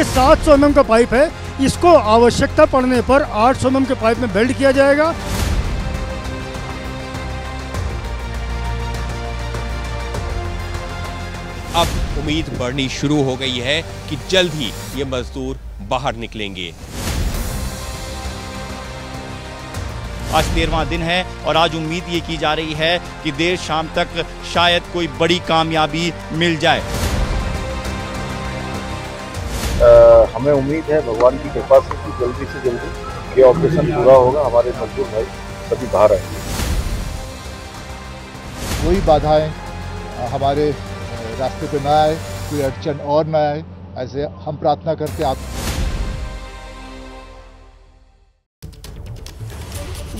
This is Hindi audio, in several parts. ये 700 mm का पाइप है, इसको आवश्यकता पड़ने पर 800 mm के पाइप में वेल्ड किया जाएगा। अब उम्मीद बढ़नी शुरू हो गई है कि जल्द ही ये मजदूर बाहर निकलेंगे। आज 13वां दिन है और आज उम्मीद ये की जा रही है कि देर शाम तक शायद कोई बड़ी कामयाबी मिल जाए। हमें उम्मीद है भगवान की कृपा से जल्दी ये ऑपरेशन पूरा होगा, हमारे मजदूर भाई सभी बाहर आएंगे। कोई बाधाएं हमारे रास्ते पे ना आए, कोई अड़चन और ना आए, ऐसे हम प्रार्थना करते आप।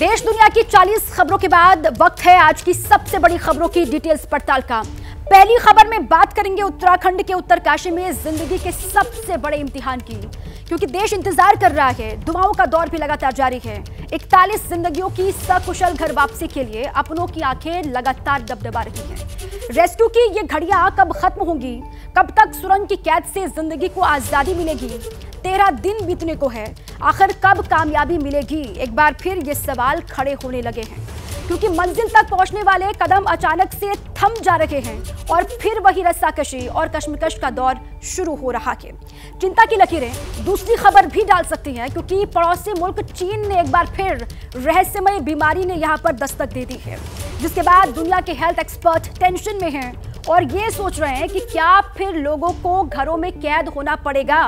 देश दुनिया की 40 खबरों के बाद वक्त है आज की सबसे बड़ी खबरों की डिटेल्स पड़ताल का। पहली खबर में बात करेंगे उत्तराखंड के उत्तरकाशी में जिंदगी के सबसे बड़े इम्तिहान की, क्योंकि देश इंतजार कर रहा है। दुआओं का दौर भी लगातार जारी है। 41 जिंदगियों की सकुशल घर वापसी के लिए अपनों की आंखें लगातार दबदबा रही हैं। रेस्क्यू की ये घड़ियां कब खत्म होंगी, कब तक सुरंग की कैद से जिंदगी को आजादी मिलेगी? 13 दिन बीतने को है, आखिर कब कामयाबी मिलेगी? एक बार फिर ये सवाल खड़े होने लगे हैं, क्योंकि मंजिल तक पहुंचने वाले कदम अचानक से थम जा रहे हैं और फिर वही रस्साकशी और कश्मकश का दौर शुरू हो रहा है। चिंता की लकीरें दूसरी खबर भी डाल सकती हैं, क्योंकि पड़ोसी मुल्क चीन ने एक बार फिर रहस्यमय बीमारी ने यहां पर दस्तक दे दी है, जिसके बाद दुनिया के हेल्थ एक्सपर्ट टेंशन में हैं और ये सोच रहे हैं कि क्या फिर लोगों को घरों में कैद होना पड़ेगा?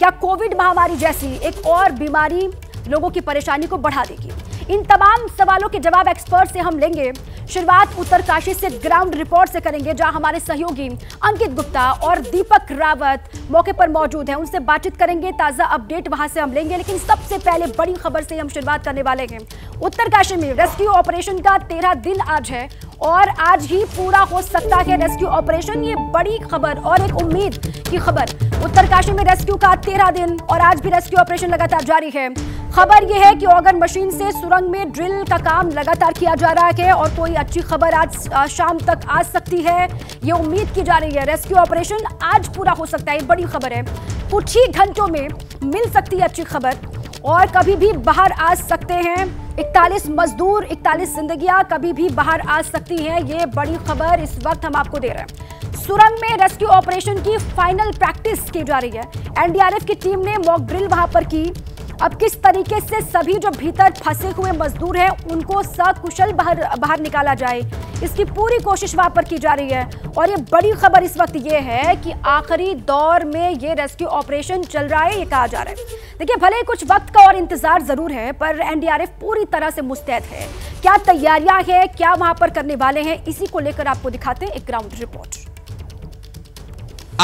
क्या कोविड महामारी जैसी एक और बीमारी लोगों की परेशानी को बढ़ा देगी? इन तमाम सवालों के जवाब एक्सपर्ट से हम लेंगे। शुरुआत उत्तरकाशी से ग्राउंड रिपोर्ट से करेंगे, जहां हमारे सहयोगी अंकित गुप्ता और दीपक रावत मौके पर मौजूद हैं। उनसे बातचीत करेंगे, ताज़ा अपडेट वहां से हम लेंगे। लेकिन सबसे पहले बड़ी खबर से हम शुरुआत करने वाले हैं। उत्तरकाशी में रेस्क्यू ऑपरेशन का 13 दिन आज है और आज ही पूरा हो सकता है रेस्क्यू ऑपरेशन। ये बड़ी खबर और एक उम्मीद की खबर। उत्तरकाशी में रेस्क्यू का 13 दिन और आज भी रेस्क्यू ऑपरेशन लगातार जारी है। खबर यह है कि ऑर्गन मशीन से सुरंग में ड्रिल का काम लगातार किया जा रहा है और कोई अच्छी खबर आज शाम तक आ सकती है, ये उम्मीद की जा रही है। रेस्क्यू ऑपरेशन आज पूरा हो सकता है, बड़ी खबर है। कुछ ही घंटों में मिल सकती है अच्छी खबर और कभी भी बाहर आ सकते हैं। 41 मजदूर, 41 जिंदगियां कभी भी बाहर आ सकती हैं, ये बड़ी खबर इस वक्त हम आपको दे रहे हैं। सुरंग में रेस्क्यू ऑपरेशन की फाइनल प्रैक्टिस की जा रही है। एनडीआरएफ की टीम ने मॉक ड्रिल वहां पर की। अब किस तरीके से सभी जो भीतर फंसे हुए मजदूर हैं उनको सकुशल बाहर निकाला जाए, इसकी पूरी कोशिश वहां पर की जा रही है। और ये बड़ी खबर इस वक्त ये है कि आखिरी दौर में ये रेस्क्यू ऑपरेशन चल रहा है, ये कहा जा रहा है। देखिए, भले कुछ वक्त का और इंतजार जरूर है, पर एनडीआरएफ पूरी तरह से मुस्तैद है। क्या तैयारियां है, क्या वहां पर करने वाले हैं, इसी को लेकर आपको दिखाते हैं एक ग्राउंड रिपोर्ट।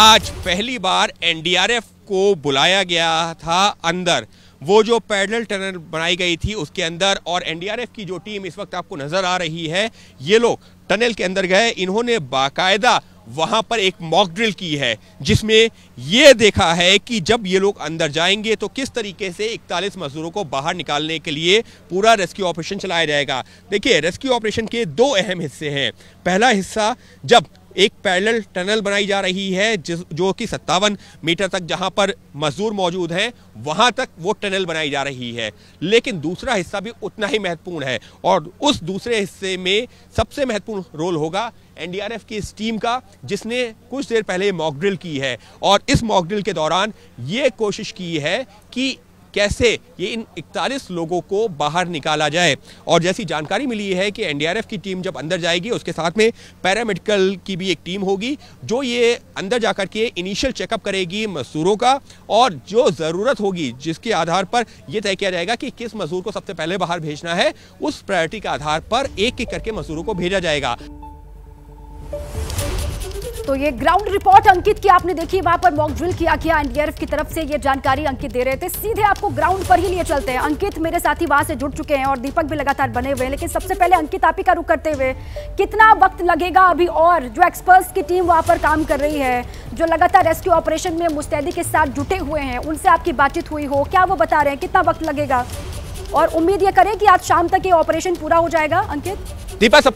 आज पहली बार एनडीआरएफ को बुलाया गया था अंदर। वो जो पैरेलल टनल बनाई गई थी उसके अंदर, और एनडीआरएफ की जो टीम इस वक्त आपको नजर आ रही है, ये लोग टनल के अंदर गए। इन्होंने बाकायदा वहां पर एक मॉक ड्रिल की है, जिसमें यह देखा है कि जब ये लोग अंदर जाएंगे तो किस तरीके से 41 मजदूरों को बाहर निकालने के लिए पूरा रेस्क्यू ऑपरेशन चलाया जाएगा। देखिए, रेस्क्यू ऑपरेशन के दो अहम हिस्से हैं। पहला हिस्सा, जब एक पैरेलल टनल बनाई जा रही है जो कि 57 मीटर तक, जहां पर मजदूर मौजूद हैं वहां तक वो टनल बनाई जा रही है, लेकिन दूसरा हिस्सा भी उतना ही महत्वपूर्ण है। और उस दूसरे हिस्से में सबसे महत्वपूर्ण रोल होगा एनडीआरएफ की इस टीम का, जिसने कुछ देर पहले मॉक ड्रिल की है। और इस मॉक ड्रिल के दौरान ये कोशिश की है कि कैसे ये इन 41 लोगों को बाहर निकाला जाए। और जैसी जानकारी मिली है कि एनडीआरएफ की टीम जब अंदर जाएगी, उसके साथ में पैरामेडिकल की भी एक टीम होगी, जो ये अंदर जाकर के इनिशियल चेकअप करेगी मजदूरों का, और जो ज़रूरत होगी जिसके आधार पर यह तय किया जाएगा कि किस मजदूर को सबसे पहले बाहर भेजना है, उस प्रायोरिटी के आधार पर एक एक करके मजदूरों को भेजा जाएगा। तो ये ग्राउंड रिपोर्ट अंकित की आपने देखी, वहां पर मॉक ड्रिल किया गया। एनडीआरएफ की तरफ से ये जानकारी अंकित दे रहे थे। सीधे आपको ग्राउंड पर ही लिए चलते हैं। अंकित मेरे साथी वहां से जुड़ चुके हैं और दीपक भी लगातार बने हुए हैं। लेकिन सबसे पहले अंकित, आप ही का रुख करते हुए, कितना वक्त लगेगा अभी और जो एक्सपर्ट्स की टीम वहां पर काम कर रही है, जो लगातार रेस्क्यू ऑपरेशन में मुस्तैदी के साथ जुटे हुए हैं, उनसे आपकी बातचीत हुई हो, क्या वो बता रहे हैं कितना वक्त लगेगा? और उम्मीद ये करें कि आज शाम तक ये ऑपरेशन पूरा हो जाएगा। अंकित, दीपक,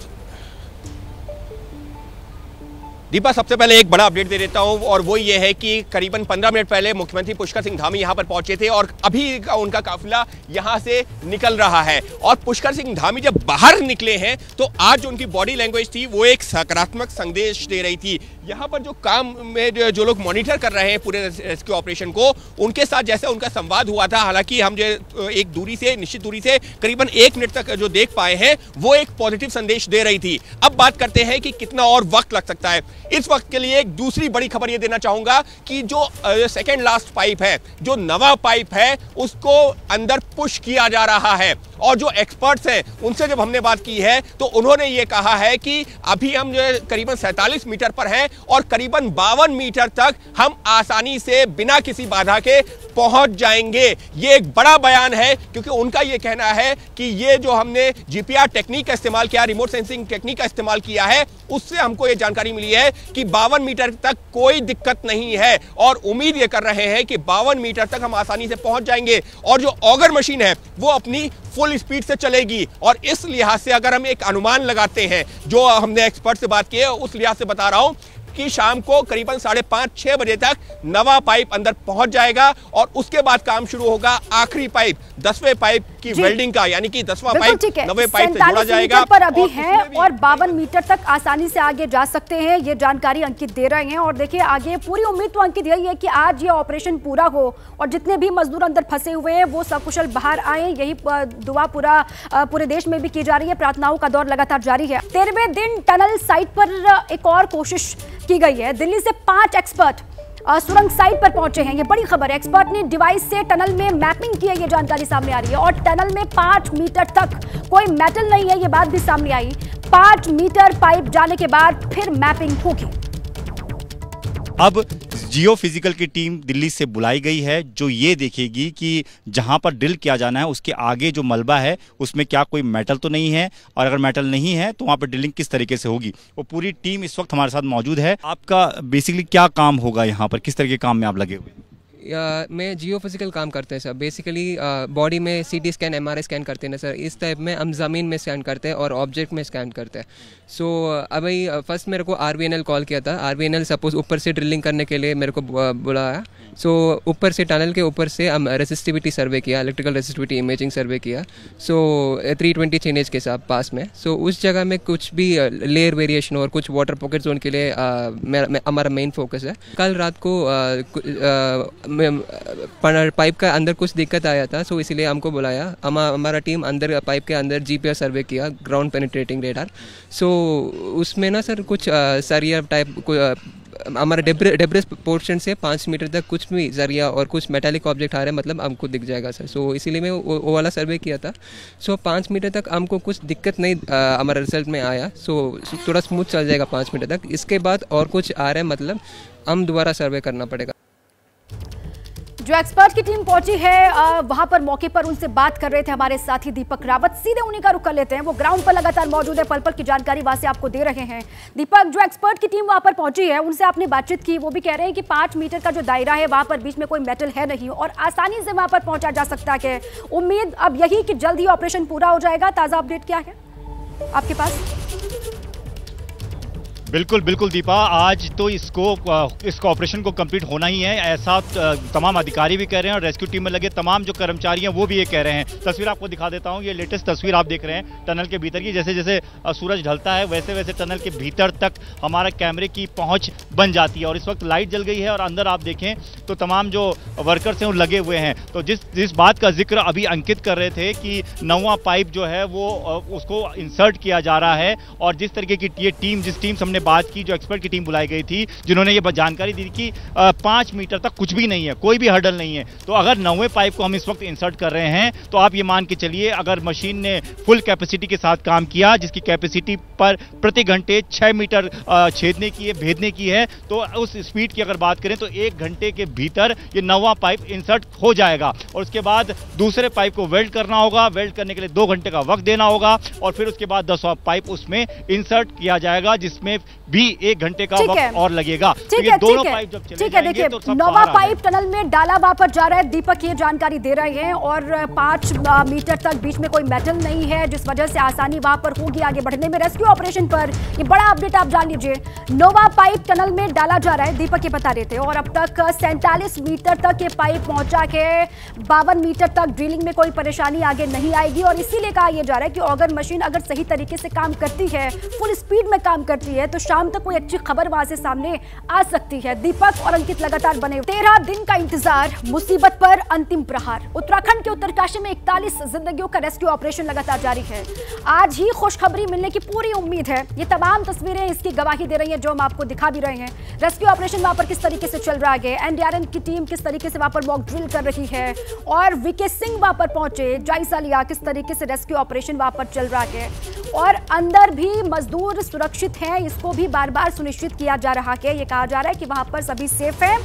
दीपा, सबसे पहले एक बड़ा अपडेट दे देता हूं और वो ये है कि करीबन 15 मिनट पहले मुख्यमंत्री पुष्कर सिंह धामी यहां पर पहुंचे थे और अभी उनका काफिला यहां से निकल रहा है। और पुष्कर सिंह धामी जब बाहर निकले हैं तो आज उनकी बॉडी लैंग्वेज थी वो एक सकारात्मक संदेश दे रही थी। यहां पर जो काम में जो लोग मॉनिटर कर रहे हैं पूरे रेस्क्यू ऑपरेशन को, उनके साथ जैसा उनका संवाद हुआ था, हालांकि हम जो एक दूरी से, निश्चित दूरी से करीबन 1 मिनट तक जो देख पाए हैं, वो एक पॉजिटिव संदेश दे रही थी। अब बात करते हैं कि कितना और वक्त लग सकता है। इस वक्त के लिए एक दूसरी बड़ी खबर यह देना चाहूंगा कि जो सेकंड लास्ट पाइप है, जो नवा पाइप है, उसको अंदर पुश किया जा रहा है। और जो एक्सपर्ट्स हैं उनसे जब हमने बात की है तो उन्होंने ये कहा है कि अभी हम जो करीबन 47 मीटर पर हैं और करीबन 52 मीटर तक हम आसानी से बिना किसी बाधा के पहुंच जाएंगे। ये एक बड़ा बयान है क्योंकि उनका ये कहना है कि ये जो हमने जीपीआर टेक्निक का इस्तेमाल किया, रिमोट सेंसिंग टेक्निक का इस्तेमाल किया है, उससे हमको ये जानकारी मिली है कि 52 मीटर तक कोई दिक्कत नहीं है और उम्मीद ये कर रहे हैं कि 52 मीटर तक हम आसानी से पहुंच जाएंगे। और जो ऑगर मशीन है वो अपनी फुल स्पीड से चलेगी और इस लिहाज से अगर हम एक अनुमान लगाते हैं, जो हमने एक्सपर्ट से बात की है उस लिहाज से बता रहा हूं, कि शाम को करीबन 5:30-6 बजे तक नवा पाइप अंदर पहुंच जाएगा और उसके बाद काम शुरू होगा आखिरी पाइप 10वें पाइप की वेल्डिंग का, यानी कि 10वां पाइप 9वें पाइप से जोड़ा जाएगा। पर अभी है और 52 मीटर तक आसानी से आगे जा सकते हैं, ये जानकारी अंकित दे रहे हैं। और देखिए आगे पूरी उम्मीद तो अंकित यही है कि आज ये ऑपरेशन पूरा हो और जितने भी मजदूर अंदर फंसे हुए हैं वो सकुशल बाहर आए, यही दुआ पूरे देश में भी की जा रही है। प्रार्थनाओं का दौर लगातार जारी है। 13वें दिन टनल साइट पर एक और कोशिश की गई है। दिल्ली से 5 एक्सपर्ट सुरंग साइट पर पहुंचे हैं, ये बड़ी खबर है। एक्सपर्ट ने डिवाइस से टनल में मैपिंग की है, ये जानकारी सामने आ रही है। और टनल में 5 मीटर तक कोई मेटल नहीं है, ये बात भी सामने आई। 5 मीटर पाइप जाने के बाद फिर मैपिंग होगी। अब जियो फिजिकल की टीम दिल्ली से बुलाई गई है जो ये देखेगी कि जहाँ पर ड्रिल किया जाना है उसके आगे जो मलबा है उसमें क्या कोई मेटल तो नहीं है, और अगर मेटल नहीं है तो वहाँ पर ड्रिलिंग किस तरीके से होगी। वो पूरी टीम इस वक्त हमारे साथ मौजूद है। आपका बेसिकली क्या काम होगा यहाँ पर, किस तरह के काम में आप लगे हुए हैं? मैं जियो फिजिकल काम करते हैं सर। बेसिकली बॉडी में सीटी स्कैन, एमआरआई स्कैन करते हैं ना सर, इस टाइप में हम ज़मीन में स्कैन करते हैं और ऑब्जेक्ट में स्कैन करते हैं। सो अभी फर्स्ट मेरे को आरवीएनएल कॉल किया था। आरवीएनएल सपोज ऊपर से ड्रिलिंग करने के लिए मेरे को बुलाया। सो ऊपर से टनल के ऊपर से हम रेसिस्टिविटी सर्वे किया, इलेक्ट्रिकल रेसिस्टिविटी इमेजिंग सर्वे किया। सो 320 चेनेज के साथ पास में। सो उस जगह में कुछ भी लेयर वेरिएशन और कुछ वाटर पॉकेट जोन के लिए हमारा मेन फोकस है। कल रात को पाइप का अंदर कुछ दिक्कत आया था, सो इसीलिए हमको बुलाया। हमारा टीम अंदर पाइप के अंदर जीपीआर सर्वे किया, ग्राउंड पेनिट्रेटिंग रेडार। सो उसमें ना सर कुछ सरिया टाइप हमारा डेब्रिस पोर्शन से 5 मीटर तक कुछ भी जरिया और कुछ मेटालिक ऑब्जेक्ट आ रहे हैं, मतलब हमको दिख जाएगा सर। सो इसीलिए मैं वो वाला सर्वे किया था। सो 5 मीटर तक हमको कुछ दिक्कत नहीं हमारा रिजल्ट में आया। सो थोड़ा स्मूथ चल जाएगा 5 मीटर तक। इसके बाद और कुछ आ रहा है, मतलब हम दोबारा सर्वे करना पड़ेगा। जो एक्सपर्ट की टीम पहुंची है वहां पर मौके पर उनसे बात कर रहे थे हमारे साथी दीपक रावत। सीधे उन्हीं का रुख कर लेते हैं, वो ग्राउंड पर लगातार मौजूद है, पल पल की जानकारी वहां से आपको दे रहे हैं। दीपक, जो एक्सपर्ट की टीम वहां पर पहुंची है उनसे आपने बातचीत की, वो भी कह रहे हैं कि 5 मीटर का जो दायरा है वहां पर बीच में कोई मेटल है नहीं और आसानी से वहां पर पहुंचा जा सकता है। उम्मीद अब यही कि जल्द ही ऑपरेशन पूरा हो जाएगा। ताज़ा अपडेट क्या है आपके पास? बिल्कुल बिल्कुल दीपा, आज तो इस ऑपरेशन को कंप्लीट होना ही है, ऐसा तमाम अधिकारी भी कह रहे हैं और रेस्क्यू टीम में लगे तमाम जो कर्मचारी हैं वो भी ये कह रहे हैं। तस्वीर आपको दिखा देता हूं, ये लेटेस्ट तस्वीर आप देख रहे हैं टनल के भीतर की। जैसे जैसे सूरज ढलता है वैसे वैसे टनल के भीतर तक हमारा कैमरे की पहुँच बन जाती है और इस वक्त लाइट जल गई है और अंदर आप देखें तो तमाम जो वर्कर्स हैं वो लगे हुए हैं। तो जिस बात का जिक्र अभी अंकित कर रहे थे कि नवा पाइप जो है वो उसको इंसर्ट किया जा रहा है और जिस तरीके की ये टीम जिस टीम से बात की, जो एक्सपर्ट की टीम बुलाई गई थी जिन्होंने ये जानकारी दी कि 5 मीटर तक कुछ भी नहीं है, कोई भी हर्डल नहीं है। तो अगर 9वें पाइप को हम इस वक्त इंसर्ट कर रहे हैं तो आप ये मान के चलिए अगर मशीन ने फुल कैपेसिटी के साथ काम किया, जिसकी कैपेसिटी पर प्रति घंटे 6 मीटर छेदने की है, भेदने की है, तो उस स्पीड की अगर बात करें तो 1 घंटे के भीतर ये 9वां पाइप इंसर्ट हो जाएगा और उसके बाद दूसरे पाइप को वेल्ड करना होगा। वेल्ड करने के लिए 2 घंटे का वक्त देना होगा और फिर उसके बाद 10वां पाइप उसमें इंसर्ट किया जाएगा, जिसमें भी 1 घंटे का वक्त और लगेगा। दोनों पाइप जब चले जाएंगे तो सब नौवा पाइप टनल में डालाबा पर जा रहा है। दीपक ये जानकारी दे रहे हैं और 5 मीटर तक बीच में कोई मेटल नहीं है जिस वजह से आसानी वहां पर होगी आगे बढ़ने में। रेस्क्यू ऑपरेशन पर ये बड़ा अपडेट आप जान लीजिए, नौवा पाइप टनल में डाला जा रहा है, दीपक ये बता रहे थे। और अब तक 47 मीटर तक ये पाइप पहुंचा के 52 मीटर तक ड्रिलिंग में कोई परेशानी आगे नहीं आएगी। और इसीलिए कहा यह जा रहा है कि ऑगर मशीन अगर सही तरीके से काम करती है, फुल स्पीड में काम करती है, तो शाम तक कोई अच्छी खबर वहां से सामने आ सकती है। दीपक और अंकित लगातार बने। 13 दिन का इंतजार, मुसीबत पर अंतिम प्रहार। उत्तराखंड के उत्तरकाशी में 41 जिंदगियों का रेस्क्यू ऑपरेशन लगातार जारी है। आज ही खुशखबरी मिलने की पूरी उम्मीद है। ये तमाम तस्वीरें इसकी गवाही दे रही हैं जो हम आपको दिखा भी रहे हैं। रेस्क्यू ऑपरेशन वहां पर किस तरीके से चल रहा है, एनडीआरएफ की टीम किस तरीके से वहां पर मॉक ड्रिल कर रही है और विके सिंह वहां पर पहुंचे, जायजा लिया किस तरीके से रेस्क्यू ऑपरेशन वहां पर चल रहा है। और अंदर भी मजदूर सुरक्षित हैं, इसको भी बार बार सुनिश्चित किया जा रहा है। ये कहा जा रहा है कि वहां पर सभी सेफ है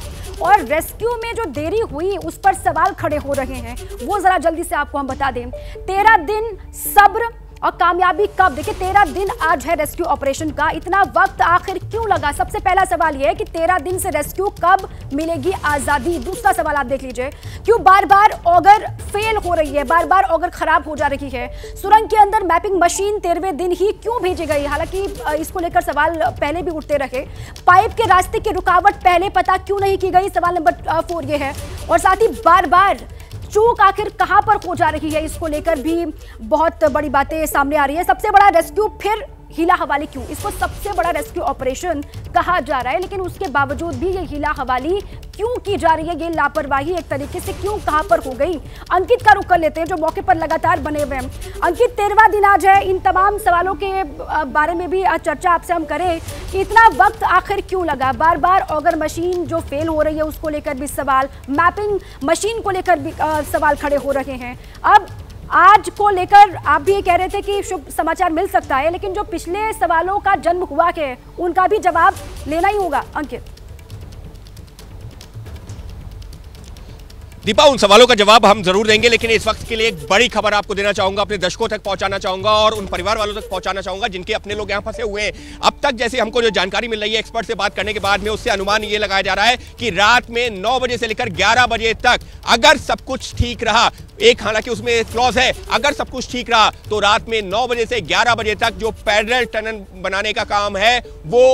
और रेस्क्यू में जो देरी हुई उस पर सवाल खड़े हो रहे हैं, वो जरा जल्दी से आपको हम बता दें। 13 दिन सब्र और कामयाबी कब? देखिए 13 दिन आज है रेस्क्यू ऑपरेशन का, इतना वक्त आखिर क्यों लगा? सबसे पहला सवाल यह है कि 13 दिन से रेस्क्यू कब मिलेगी आजादी? दूसरा सवाल आप देख लीजिए, क्यों बार बार ऑगर फेल हो रही है, बार बार ऑगर खराब हो जा रही है? सुरंग के अंदर मैपिंग मशीन 13वें दिन ही क्यों भेजी गई? हालांकि इसको लेकर सवाल पहले भी उठते रहे। पाइप के रास्ते की रुकावट पहले पता क्यों नहीं की गई? सवाल नंबर 4 ये है। और साथ ही बार बार चूक आखिर कहां पर हो जा रही है, इसको लेकर भी बहुत बड़ी बातें सामने आ रही है। सबसे बड़ा रेस्क्यू फिर हिला हवाली क्यों? इसको सबसे बड़ा रेस्क्यू ऑपरेशन कहा जा रहा है, लेकिन उसके बावजूद भी ये हिला हवाली क्यों की जा रही है? ये लापरवाही एक तरीके से क्यों, कहां पर हो गई? अंकित का रुख कर लेते हैं जो मौके पर लगातार बने हुए हैं। अंकित 13वां दिन आज है, इन तमाम सवालों के बारे में भी चर्चा आपसे हम करें कि इतना वक्त आखिर क्यों लगा? बार बार ऑगर मशीन जो फेल हो रही है उसको लेकर भी सवाल, मैपिंग मशीन को लेकर भी सवाल खड़े हो रहे हैं। अब आज को लेकर आप भी ये कह रहे थे कि शुभ समाचार मिल सकता है, लेकिन जो पिछले सवालों का जन्म हुआ है उनका भी जवाब लेना ही होगा। अंकित दीपा, उन सवालों का जवाब हम जरूर देंगे, लेकिन इस वक्त के लिए एक बड़ी खबर आपको देना चाहूंगा, अपने दर्शकों तक पहुंचाना चाहूंगा और उन परिवार वालों तक पहुंचाना चाहूंगा जिनके अपने लोग यहां फंसे हुए हैं। अब तक जैसे हमको जो जानकारी मिल रही है, एक्सपर्ट से बात करने के बाद में उससे अनुमान ये लगाया जा रहा है कि रात में 9 बजे से लेकर 11 बजे तक अगर सब कुछ ठीक रहा, एक हालांकि उसमें क्लॉज है, अगर सब कुछ ठीक रहा तो रात में 9 बजे से 11 बजे तक जो पैरेलल टनल बनाने का काम है वो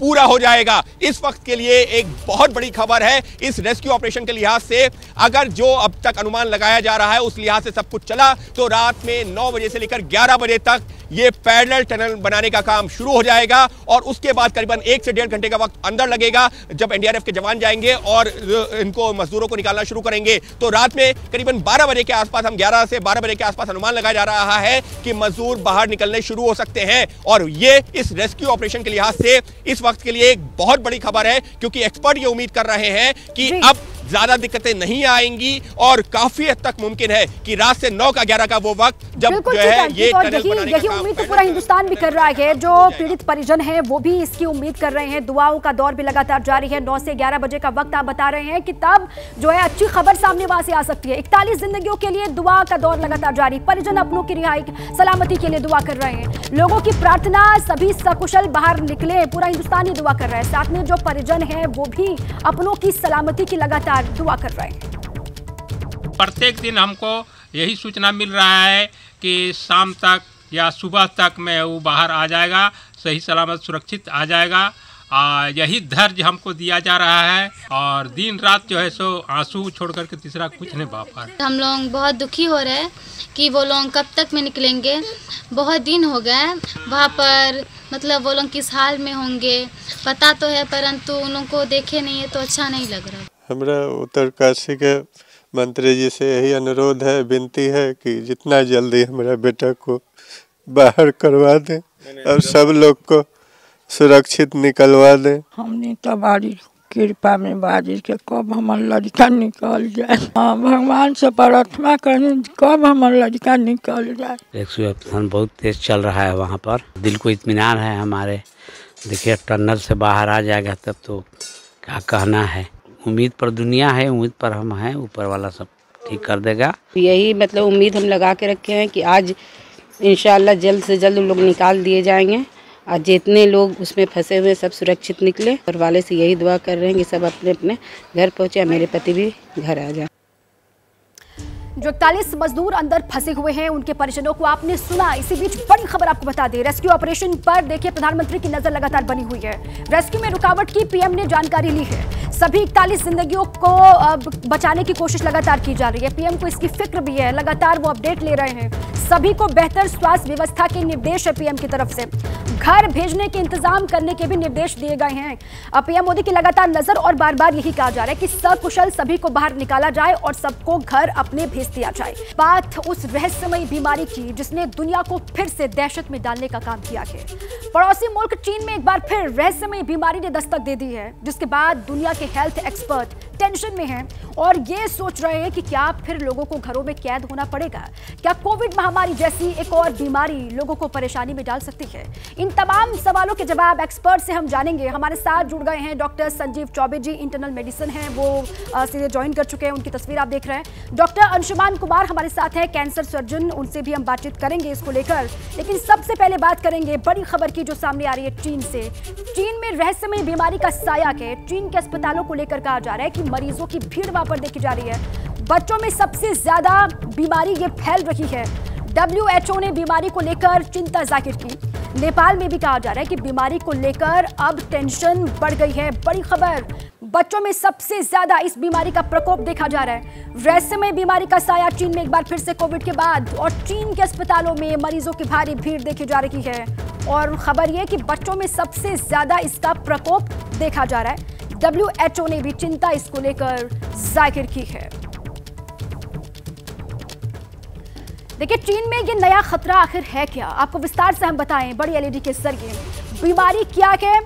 पूरा हो जाएगा। इस वक्त के लिए एक बहुत बड़ी खबर है। इस रेस्क्यू ऑपरेशन के लिहाज से अगर जो अब तक अनुमान लगाया जा रहा है उस लिहाज से सब कुछ चला तो रात में 9 बजे से लेकर 11 बजे तक ये पैरेलल टनल बनाने का काम शुरू हो जाएगा और उसके बाद करीबन 1 से 1.5 घंटे का वक्त अंदर लगेगा जब एनडीआरएफ के जवान जाएंगे और इनको मजदूरों को निकालना शुरू करेंगे। तो रात में करीबन 12 बजे के आसपास, हम 11 से 12 बजे के आसपास अनुमान लगाया जा रहा है कि मजदूर बाहर निकलने शुरू हो सकते हैं और ये इस रेस्क्यू ऑपरेशन के लिहाज से इस वक्त के लिए एक बहुत बड़ी खबर है, क्योंकि एक्सपर्ट ये उम्मीद कर रहे हैं कि अब ज्यादा दिक्कतें नहीं आएंगी और काफी हद तक मुमकिन है कि रात से 9 का 11 का वो वक्त जब जो है ये यही उम्मीद तो पूरा हिंदुस्तान भी कर रहा है। जो पीड़ित परिजन हैं वो भी इसकी उम्मीद कर रहे हैं। दुआओं का दौर भी लगातार जारी है। 9 से 11 बजे का वक्त आप बता रहे हैं कि तब जो है अच्छी खबर सामने वहां से आ सकती है। 41 जिंदगियों के लिए दुआ का दौर लगातार जारी। परिजन अपनों की रिहाई, सलामती के लिए दुआ कर रहे हैं। लोगों की प्रार्थना, सभी सकुशल बाहर निकले, पूरा हिंदुस्तान ही दुआ कर रहा है। साथ में जो परिजन है वो भी अपनों की सलामती की लगातार दुआ कर रहे हैं। प्रत्येक दिन हमको यही सूचना मिल रहा है कि शाम तक या सुबह तक में वो बाहर आ जाएगा, सही सलामत सुरक्षित आ जाएगा। यही धैर्य हमको दिया जा रहा है और दिन रात जो है सो आंसू छोड़कर के तीसरा कुछ नहीं वापर। हम लोग बहुत दुखी हो रहे हैं कि वो लोग कब तक में निकलेंगे। बहुत दिन हो गए वहाँ पर, मतलब वो लोग किस हाल में होंगे पता तो है, परंतु उन लोगों को देखे नहीं है तो अच्छा नहीं लग रहा। हमारा उत्तरकाशी के मंत्री जी से यही अनुरोध है, विनती है कि जितना जल्दी हमारा बेटा को बाहर करवा दें और सब लोग को सुरक्षित निकलवा दें। हमने तो बारिश कृपा में बारिश के कब हमार लड़का निकल जाए, हाँ भगवान से प्रार्थना करें कब हमार लड़का निकल जाए। रेस्क्यू अभियान बहुत तेज चल रहा है वहाँ पर, दिल को इत्मीनान है हमारे। देखिए टनल से बाहर आ जाएगा तब तो क्या कहना है। उम्मीद पर दुनिया है, उम्मीद पर हम हैं, ऊपर वाला सब ठीक कर देगा। यही मतलब उम्मीद हम लगा के रखे हैं कि आज इंशाल्लाह जल्द से जल्द उन लोग निकाल दिए जाएंगे और जितने लोग उसमें फंसे हुए सब सुरक्षित निकले। और वाले से यही दुआ कर रहे हैं कि सब अपने अपने घर पहुँचे, मेरे पति भी घर आ जाए। जो 41 मजदूर अंदर फंसे हुए हैं उनके परिजनों को आपने सुना। इसी बीच बड़ी खबर आपको बता दें, रेस्क्यू ऑपरेशन पर देखिए प्रधानमंत्री की नजर लगातार बनी हुई है। रेस्क्यू में रुकावट की पीएम ने जानकारी ली है। सभी 41 जिंदगियों को बचाने की कोशिश लगातार की जा रही है। पीएम को इसकी फिक्र भी है, लगातार वो अपडेट ले रहे हैं। सभी को बेहतर स्वास्थ्य व्यवस्था के निर्देश है पीएम की तरफ से। घर भेजने के इंतजाम करने के भी निर्देश दिए गए हैं। पीएम मोदी की लगातार नजर और बार बार यही कहा जा रहा है कि सकुशल सभी को बाहर निकाला जाए और सबको घर अपने भेज दिया जाए। बात उस रहस्यमयी बीमारी की जिसने दुनिया को फिर से दहशत में डालने का काम किया है। पड़ोसी मुल्क चीन में एक बार फिर रहस्यमयी बीमारी ने दस्तक दे दी है, जिसके बाद दुनिया के हेल्थ एक्सपर्ट टेंशन में हैं और ये सोच रहे हैं कि क्या फिर लोगों को घरों में कैद होना पड़ेगा। क्या कोविड महामारी जैसी एक और बीमारी लोगों को परेशानी में डाल सकती है। इन तमाम सवालों के जवाब एक्सपर्ट से हम जानेंगे। हमारे साथ जुड़ गए हैं doctor Sanjeev Choubey ji, internal medicine हैं, वो सीधे ज्वाइन कर चुके हैं, उनकी तस्वीर आप देख रहे हैं। डॉक्टर अंशुमन कुमार हमारे साथ हैं, कैंसर सर्जन, उनसे भी हम बातचीत करेंगे इसको लेकर। लेकिन सबसे पहले बात करेंगे बड़ी खबर की जो सामने आ रही है चीन से। चीन में रहस्यमयी बीमारी का साया है। चीन के अस्पतालों को लेकर कहा जा रहा है कि मरीजों की भीड़ वहां पर देखी जा रही है। बच्चों में सबसे ज्यादा बीमारी ये फैल रही है। WHO ने बीमारी को लेकर चिंता जाहिर की। नेपाल में भी कहा जा रहा है कि बीमारी को लेकर अब टेंशन बढ़ गई है। बड़ी खबर, बच्चों में सबसे ज्यादा इस बीमारी का प्रकोप देखा जा रहा है। रहस्यमय बीमारी का साया चीन में एक बार फिर से कोविड के बाद, और चीन के अस्पतालों में मरीजों की भारी भीड़ देखी जा रही है। और खबर यह कि बच्चों में सबसे ज्यादा इसका प्रकोप देखा जा रहा है। WHO ने भी चिंता इसको लेकर जाहिर की है। देखिए चीन में ये नया खतरा आखिर है क्या, आपको विस्तार से हम बताएं बड़ी LED के जरिए। बीमारी क्या है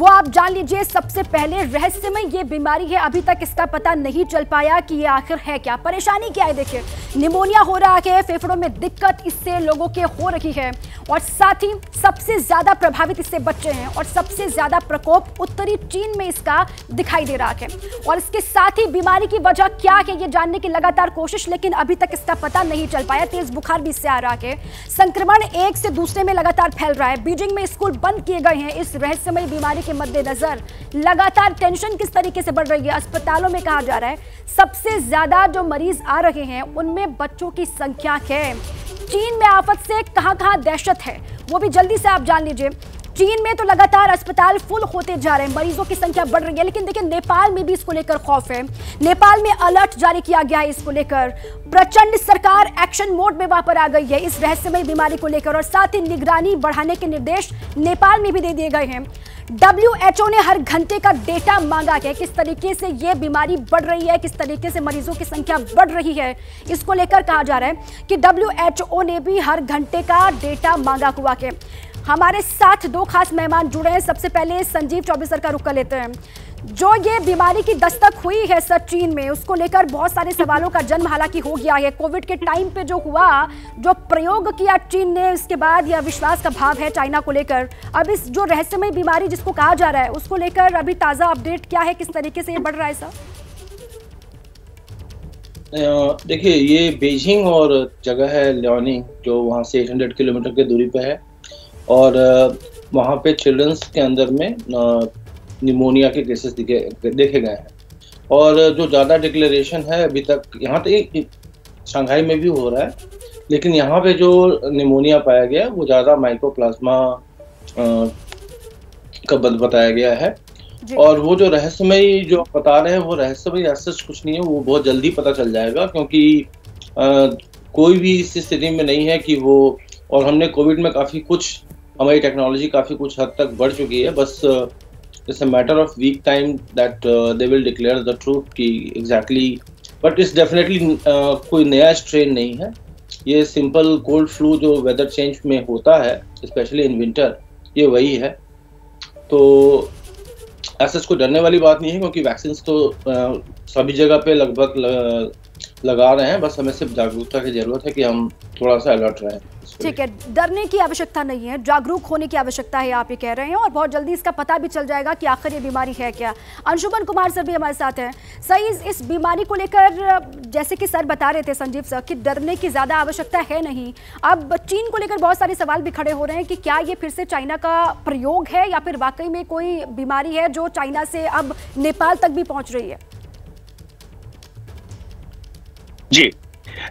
वो आप जान लीजिए। सबसे पहले रहस्यमय ये बीमारी है, अभी तक इसका पता नहीं चल पाया कि ये आखिर है क्या, परेशानी क्या है। देखिए निमोनिया हो रहा है, फेफड़ों में दिक्कत इससे लोगों के हो रही है, और साथ ही सबसे ज़्यादा प्रभावित इससे बच्चे हैं, और सबसे ज़्यादा प्रकोप उत्तरी चीन में इसका दिखाई दे रहा है। और इसके साथ ही बीमारी की वजह क्या है ये जानने की लगातार कोशिश, लेकिन अभी तक इसका पता नहीं चल पाया। तेज़ बुखार भी इससे आ रहा है। संक्रमण एक से दूसरे में लगातार फैल रहा है। बीजिंग में स्कूल बंद किए गए हैं इस रहस्यमय बीमारी के मद्देनजर। लगातार टेंशन किस तरीके से बढ़ रही है। अस्पतालों में कहा जा रहा है सबसे ज्यादा जो मरीज आ रहे हैं उनमें बच्चों की संख्या है। चीन में आफत से कहां-कहां दहशत है वो भी जल्दी से आप जान लीजिए। चीन में तो लगातार अस्पताल फुल होते जा रहे हैं, मरीजों की संख्या बढ़ रही है। लेकिन देखिए नेपाल में भी इसको लेकर खौफ है। नेपाल में अलर्ट जारी किया गया है इसको लेकर। प्रचंड सरकार एक्शन मोड में वहां पर आ गई है इस रहस्यमय बीमारी को लेकर, और साथ ही निगरानी बढ़ाने के निर्देश नेपाल में भी दे दिए गए हैं। WHO ने हर घंटे का डेटा मांगा है, किस तरीके से ये बीमारी बढ़ रही है, किस तरीके से मरीजों की संख्या बढ़ रही है, इसको लेकर कहा जा रहा है कि WHO ने भी हर घंटे का डेटा मांगा हुआ है। हमारे साथ दो खास मेहमान जुड़े हैं। सबसे पहले संजीव चौबे सर का रुख कर लेते हैं। जो ये बीमारी की दस्तक हुई है सर चीन में, उसको लेकर बहुत सारे सवालों का जन्म हालांकि हो गया है। कोविड के टाइम पे जो हुआ, जो प्रयोग किया चीन ने, इसके बाद यह विश्वास का भाव है चाइना को लेकर। अब इस जो रहस्यमय बीमारी जिसको कहा जा रहा है उसको लेकर अभी ताज़ा अपडेट क्या है, किस तरीके से ये बढ़ रहा है सर? देखिए ये बीजिंग और जगह है लियोनिंग, जो वहाँ से 800 किलोमीटर की दूरी पर है, और वहाँ पे चिल्ड्रंस के अंदर में निमोनिया के केसेस देखे गए हैं। और जो ज़्यादा डिक्लेरेशन है अभी तक, यहाँ तक शंघाई में भी हो रहा है, लेकिन यहाँ पे जो निमोनिया पाया गया वो ज़्यादा माइकोप्लाज्मा का बताया गया है। और वो जो रहस्यमय जो बता रहे हैं वो रहस्यमय ऐसा कुछ नहीं है, वो बहुत जल्दी पता चल जाएगा, क्योंकि कोई भी इस स्थिति में नहीं है कि वो, और हमने कोविड में काफ़ी कुछ, हमारी टेक्नोलॉजी काफ़ी कुछ हद तक बढ़ चुकी है। बस it's a matter of week time that they will declare the truth कि एग्जैक्टली, बट इट्स डेफिनेटली कोई नया स्ट्रेन नहीं है। ये सिंपल कोल्ड फ्लू जो वेदर चेंज में होता है, स्पेशली इन विंटर, ये वही है। तो ऐसा इसको डरने वाली बात नहीं है, क्योंकि वैक्सीन तो सभी जगह पे लगभग लगा रहे हैं। बस हमें सिर्फ जागरूकता की ज़रूरत है कि हम थोड़ा सा अलर्ट रहें। ठीक है, डरने की आवश्यकता नहीं है, जागरूक होने की आवश्यकता है, आप ये कह रहे हैं, और बहुत जल्दी इसका पता भी चल जाएगा कि आखिर ये बीमारी है क्या। अंशुमन कुमार सर भी हमारे साथ हैं। सही, इस बीमारी को लेकर जैसे कि सर बता रहे थे संजीव सर कि डरने की ज़्यादा आवश्यकता है नहीं। अब चीन को लेकर बहुत सारे सवाल भी खड़े हो रहे हैं कि क्या ये फिर से चाइना का प्रयोग है या फिर वाकई में कोई बीमारी है जो चाइना से अब नेपाल तक भी पहुँच रही है। जी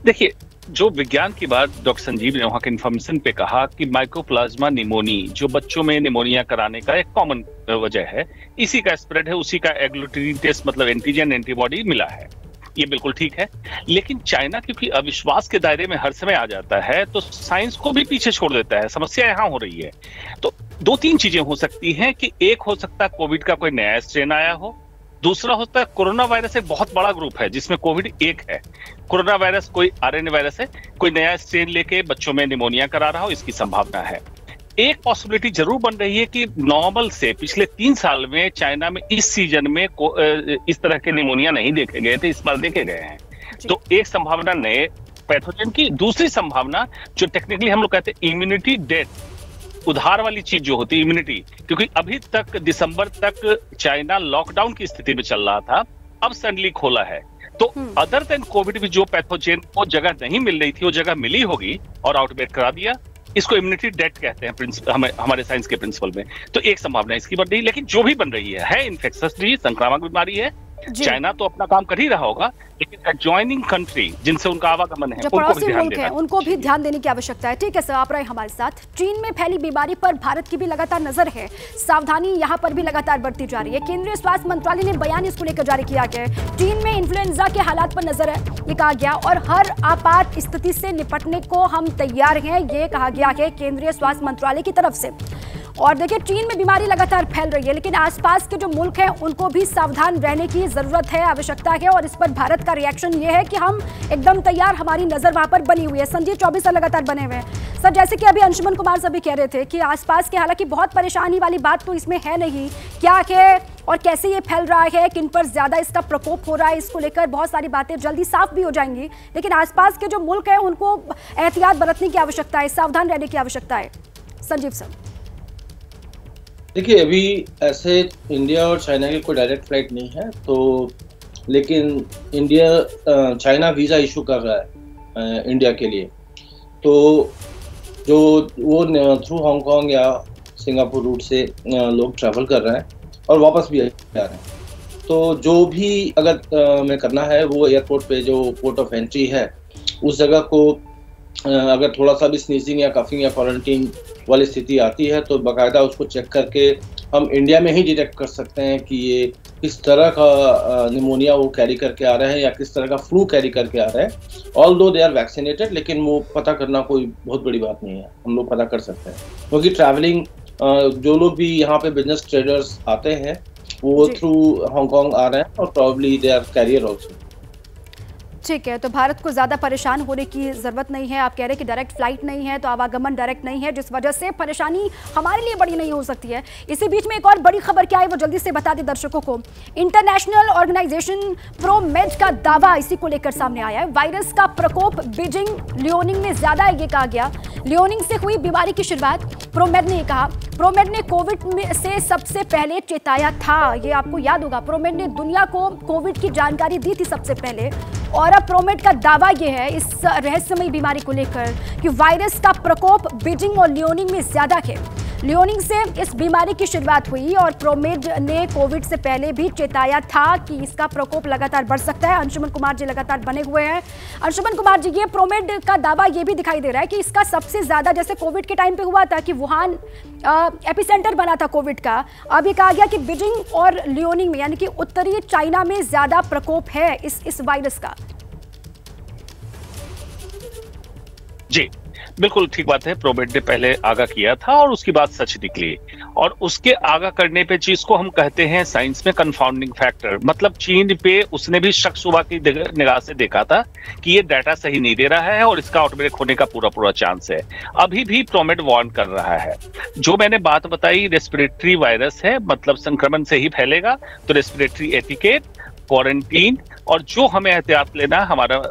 देखिए, जो विज्ञान की बात डॉक्टर संजीव ने वहाँ के इन्फॉर्मेशन पे कहा कि माइकोप्लाज्मा निमोनी जो बच्चों में निमोनिया कराने का एक कॉमन वजह है, इसी का स्प्रेड है, उसी का एग्लूटिनिन टेस्ट मतलब एंटीजन एंटीबॉडी मिला है, ये बिल्कुल ठीक है। लेकिन चाइना क्योंकि अविश्वास के दायरे में हर समय आ जाता है तो साइंस को भी पीछे छोड़ देता है। समस्या यहाँ हो रही है तो दो तीन चीजें हो सकती हैं कि एक हो सकता है कोविड का कोई नया स्ट्रेन आया हो, दूसरा होता है कोरोना वायरस एक बहुत बड़ा ग्रुप है जिसमें कोविड एक है, कोरोना वायरस कोई आरएनए वायरस है, कोई नया स्ट्रेन लेके बच्चों में निमोनिया करा रहा हो, इसकी संभावना है। एक पॉसिबिलिटी जरूर बन रही है कि नॉर्मल से पिछले 3 साल में चाइना में इस सीजन में इस तरह के निमोनिया नहीं देखे गए थे, इस बार देखे गए हैं। तो एक संभावना नए पैथोजन की, दूसरी संभावना जो टेक्निकली हम लोग कहते हैं इम्यूनिटी डेथ, उधार वाली चीज जो होती है इम्यूनिटी, क्योंकि अभी तक दिसंबर तक चाइना लॉकडाउन की स्थिति में चल रहा था, अब सडनली खोला है तो अदर देन कोविड भी जो पैथोजेन वो जगह नहीं मिल रही थी वो जगह मिली होगी और आउटब्रेक करा दिया। इसको इम्यूनिटी डेथ कहते हैं हमारे साइंस के प्रिंसिपल में। तो एक संभावना इसकी बन रही, लेकिन जो भी बन रही है इन्फेक्शस डिजीज संक्रामक बीमारी है। चाइना तो अपना काम कर ही रहा होगा लेकिन एडजॉइनिंग कंट्री जिनसे उनका आवागमन है उनको भी ध्यान देने की आवश्यकता है। ठीक है सर, आप रहे हमारे साथ। चीन में फैली बीमारी पर भारत की भी लगातार नजर है, सावधानी यहाँ पर भी लगातार बढ़ती जा रही है। केंद्रीय स्वास्थ्य मंत्रालय ने बयान इसको लेकर जारी किया गया है। चीन में इन्फ्लुएंजा के हालात पर नजर है ये कहा गया, और हर आपात स्थिति से निपटने को हम तैयार हैं ये कहा गया है केंद्रीय स्वास्थ्य मंत्रालय की तरफ से। और देखिए चीन में बीमारी लगातार फैल रही है लेकिन आसपास के जो मुल्क हैं उनको भी सावधान रहने की ज़रूरत है, आवश्यकता है, और इस पर भारत का रिएक्शन ये है कि हम एकदम तैयार, हमारी नज़र वहाँ पर बनी हुई है। संजीव चौबे सर लगातार बने हुए हैं। सर जैसे कि अभी अंशुमन कुमार सर भी कह रहे थे कि आसपास के हालांकि बहुत परेशानी वाली बात तो इसमें है नहीं, क्या है और कैसे ये फैल रहा है, किन पर ज़्यादा इसका प्रकोप हो रहा है, इसको लेकर बहुत सारी बातें जल्दी साफ भी हो जाएंगी, लेकिन आसपास के जो मुल्क हैं उनको एहतियात बरतने की आवश्यकता है, सावधान रहने की आवश्यकता है। संजीव सर देखिए, अभी ऐसे इंडिया और चाइना की कोई डायरेक्ट फ्लाइट नहीं है तो, लेकिन इंडिया चाइना वीज़ा इशू कर रहा है इंडिया के लिए, तो जो वो थ्रू हांगकांग या सिंगापुर रूट से लोग ट्रैवल कर रहे हैं और वापस भी आ रहे हैं। तो जो भी अगर हमें करना है वो एयरपोर्ट पे जो पोर्ट ऑफ एंट्री है उस जगह को अगर थोड़ा सा भी स्नीजिंग या कफिंग या क्वारंटीन वाली स्थिति आती है तो बाकायदा उसको चेक करके हम इंडिया में ही डिटेक्ट कर सकते हैं कि ये किस तरह का निमोनिया वो कैरी करके आ रहे हैं या किस तरह का फ्लू कैरी करके आ रहा है। ऑल दो दे आर वैक्सीनेटेड लेकिन वो पता करना कोई बहुत बड़ी बात नहीं है, हम लोग पता कर सकते हैं क्योंकि ट्रैवलिंग जो लोग भी यहाँ पे बिजनेस ट्रेडर्स आते हैं वो थ्रू हांगकॉन्ग आ रहे हैं और probably they are carrier also. ठीक है, तो भारत को ज़्यादा परेशान होने की ज़रूरत नहीं है। आप कह रहे हैं कि डायरेक्ट फ्लाइट नहीं है तो आवागमन डायरेक्ट नहीं है जिस वजह से परेशानी हमारे लिए बड़ी नहीं हो सकती है। इसी बीच में एक और बड़ी खबर क्या है वो जल्दी से बता दें दर्शकों को। इंटरनेशनल ऑर्गेनाइजेशन प्रोमेड का दावा इसी को लेकर सामने आया है। वायरस का प्रकोप बीजिंग लियोनिंग में ज़्यादा है ये कहा गया। लियोनिंग से हुई बीमारी की शुरुआत प्रोमेड ने कहा। प्रोमेड ने कोविड में से सबसे पहले चेताया था, ये आपको याद होगा, प्रोमेड ने दुनिया को कोविड की जानकारी दी थी सबसे पहले। और अब प्रोमेड का दावा यह है इस रहस्यमयी बीमारी को लेकर कि वायरस का प्रकोप बीजिंग और लियोनिंग में ज्यादा है। लियोनिंग से इस बीमारी की शुरुआत हुई और प्रोमेड ने कोविड से पहले भी चेताया था कि इसका प्रकोप लगातार बढ़ सकता है। अंशुमन कुमार जी लगातार बने हुए हैं। अंशुमन कुमार जी, ये प्रोमेड का दावा ये भी दिखाई दे रहा है कि इसका सबसे ज़्यादा जैसे कोविड के टाइम पे हुआ था कि वुहान एपिसेंटर बना था कोविड का, अब ये कहा गया कि बीजिंग और लियोनिंग में यानी कि उत्तरी चाइना में ज़्यादा प्रकोप है इस वायरस का। जी बिल्कुल ठीक बात है, प्रोमेड ने पहले आगा किया था और उसकी बात सच निकली और उसके आगा करने पे चीज को हम कहते हैं साइंस में कंफाउंडिंग फैक्टर, मतलब चीन पे उसने भी शक सुबह की निगाह से देखा था कि ये डाटा सही नहीं दे रहा है और इसका आउटब्रेक होने का पूरा चांस है। अभी भी प्रोमेड वार्न कर रहा है। जो मैंने बात बताई रेस्पिरेटरी वायरस है, मतलब संक्रमण से ही फैलेगा तो रेस्पिरेटरी एटिकेट क्वारंटीन, और जो हमें एहतियात लेना, हमारा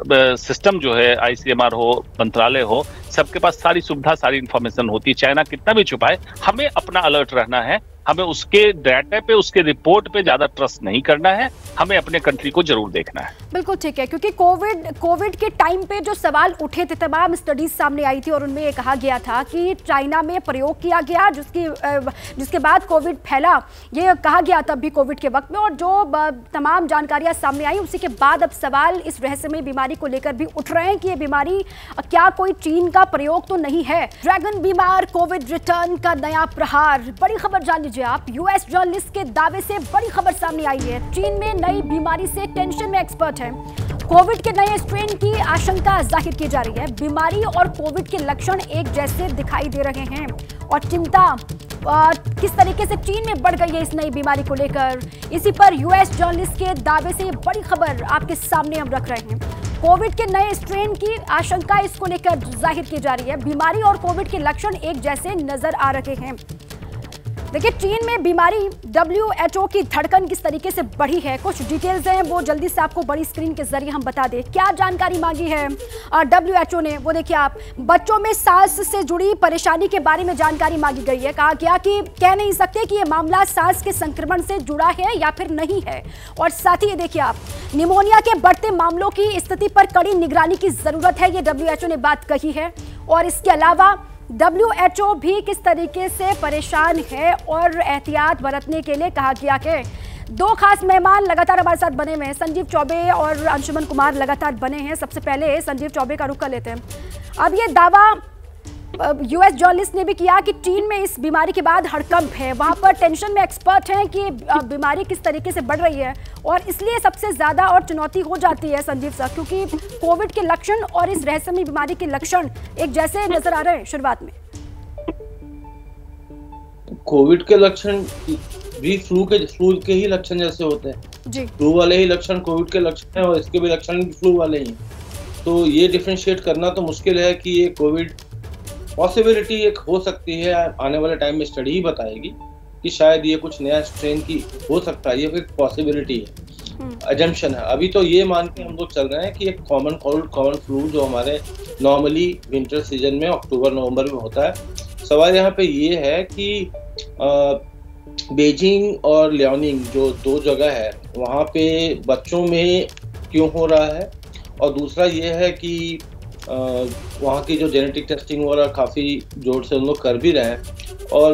सिस्टम जो है आईसीएमआर हो, मंत्रालय हो, सबके पास सारी सुविधा, सारी इंफॉर्मेशन होती है। चाइना कितना भी छुपाए, हमें अपना अलर्ट रहना है, हमें उसके डाटा पे, उसके रिपोर्ट पे ज्यादा ट्रस्ट नहीं करना है, हमें अपने कंट्री को जरूर देखना है। बिल्कुल ठीक है, क्योंकि कोविड के टाइम पे जो सवाल उठे थे, तमाम स्टडीज सामने आई थी और उनमें ये कहा गया था कि चाइना में प्रयोग किया गया, जिसके बाद कोविड फैला, ये कहा गया तब भी कोविड के वक्त में, और जो तमाम जानकारियां सामने आई उसी के बाद अब सवाल इस रहस्यमय बीमारी को लेकर भी उठ रहे हैं कि ये बीमारी क्या कोई चीन का प्रयोग तो नहीं है। ड्रैगन बीमार, कोविड रिटर्न का नया प्रहार, बड़ी खबर जान लीजिए आप। यूएस जर्नलिस्ट के दावे से बड़ी खबर सामने आई है, चीन में नई बीमारी से टेंशन में एक्सपर्ट हैं। कोविड के नए स्ट्रेन की आशंका जाहिर की जा रही है, बीमारी और कोविड के लक्षण एक जैसे दिखाई दे रहे हैं, और चिंता किस तरीके से चीन में बढ़ गई है इस नई बीमारी को लेकर, इसी पर यूएस जर्नलिस्ट के दावे से बड़ी खबर आपके सामने हम रख रहे हैं। कोविड के नए स्ट्रेन की आशंका इसको लेकर जाहिर की जा रही है, बीमारी और कोविड के लक्षण एक जैसे नजर आ रहे हैं। देखिए चीन में बीमारी, WHO की धड़कन किस तरीके से बढ़ी है, कुछ डिटेल्स हैं वो जल्दी से आपको बड़ी स्क्रीन के जरिए हम बता दें। क्या जानकारी मांगी है WHO ने, वो देखिए आप। बच्चों में सांस से जुड़ी परेशानी के बारे में जानकारी मांगी गई है, कहा गया कि कह नहीं सकते कि ये मामला सांस के संक्रमण से जुड़ा है या फिर नहीं है। और साथ ही ये देखिए आप, निमोनिया के बढ़ते मामलों की स्थिति पर कड़ी निगरानी की जरूरत है, ये WHO ने बात कही है। और इसके अलावा WHO भी किस तरीके से परेशान है और एहतियात बरतने के लिए कहा गया है। दो खास मेहमान लगातार हमारे साथ बने हुए हैं, संजीव चौबे और अंशुमन कुमार लगातार बने हैं। सबसे पहले संजीव चौबे का रुख कर लेते हैं। अब ये दावा यूएस जर्नलिस्ट ने भी किया कि चीन में इस बीमारी के बाद हड़कंप है, वहाँ पर टेंशन में एक्सपर्ट हैं कि बीमारी किस तरीके से बढ़ रही है, और इसलिए सबसे ज़्यादा और चुनौती हो जाती है संजीव सर, क्योंकि कोविड के लक्षण और इस रहस्यमयी बीमारी के लक्षण एक जैसे नजर आ रहे हैं। शुरुआत में कोविड के लक्षण भी फ्लू के ही लक्षण जैसे होते हैं जी, फ्लू वाले ही लक्षण कोविड के लक्षण है, और इसके भी लक्षण फ्लू वाले ही, तो ये डिफ्रेंशिएट करना तो मुश्किल है कि ये कोविड पॉसिबिलिटी एक हो सकती है। आने वाले टाइम में स्टडी ही बताएगी कि शायद ये कुछ नया स्ट्रेन की हो सकता है, ये एक पॉसिबिलिटी है, अजम्पशन है। अभी तो ये मान के हम लोग चल रहे हैं कि एक कॉमन कोल्ड, कॉमन फ्लू जो हमारे नॉर्मली विंटर सीजन में अक्टूबर नवंबर में होता है। सवाल यहाँ पे ये है कि बीजिंग और लियोनिंग जो दो जगह है, वहाँ पे बच्चों में क्यों हो रहा है, और दूसरा ये है कि वहाँ की जो जेनेटिक टेस्टिंग वगैरह काफ़ी जोर से उन लोग कर भी रहे हैं, और